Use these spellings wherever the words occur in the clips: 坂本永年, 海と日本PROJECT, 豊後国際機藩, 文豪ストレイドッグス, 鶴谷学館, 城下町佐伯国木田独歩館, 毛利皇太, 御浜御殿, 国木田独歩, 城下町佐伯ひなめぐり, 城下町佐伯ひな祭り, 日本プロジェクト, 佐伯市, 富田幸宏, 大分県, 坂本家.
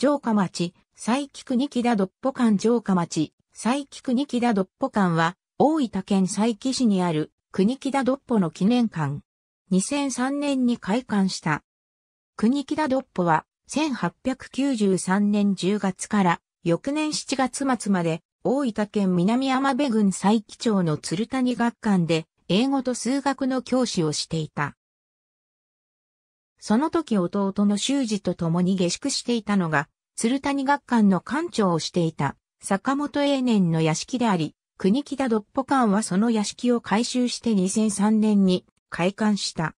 城下町、西菊仁木田独歩館城下町、西菊仁木田独歩館は、大分県佐伯市にある、国木田独歩の記念館。2003年に開館した。国木田独歩は、1893年10月から、翌年7月末まで、大分県南山部郡佐伯町の鶴谷学館で、英語と数学の教師をしていた。その時弟の修二と共に下宿していたのが、鶴谷学館の館長をしていた、坂本永年の屋敷であり、国木田独歩館はその屋敷を改修して2003年に開館した。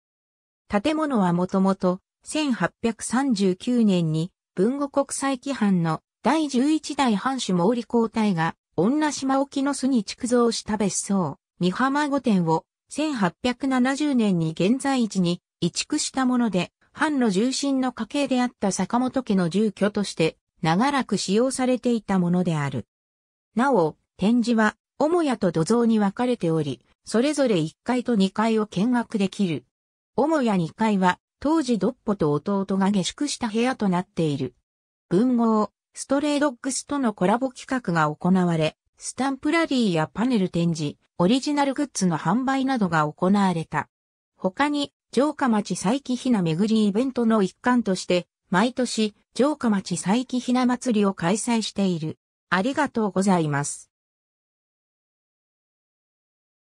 建物はもともと、1839年に豊後国際機藩の第11代藩主毛利皇太が、女島沖の巣に築造した別荘、御浜御殿を1870年に現在地に移築したもので、藩の重臣の家系であった坂本家の住居として、長らく使用されていたものである。なお、展示は、母屋と土蔵に分かれており、それぞれ1階と2階を見学できる。母屋2階は、当時独歩と弟が下宿した部屋となっている。文豪、ストレイドッグスとのコラボ企画が行われ、スタンプラリーやパネル展示、オリジナルグッズの販売などが行われた。他に、城下町佐伯ひなめぐりイベントの一環として、毎年、城下町佐伯ひな祭りを開催している。ありがとうございます。